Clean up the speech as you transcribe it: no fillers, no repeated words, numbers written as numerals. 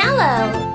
Hello.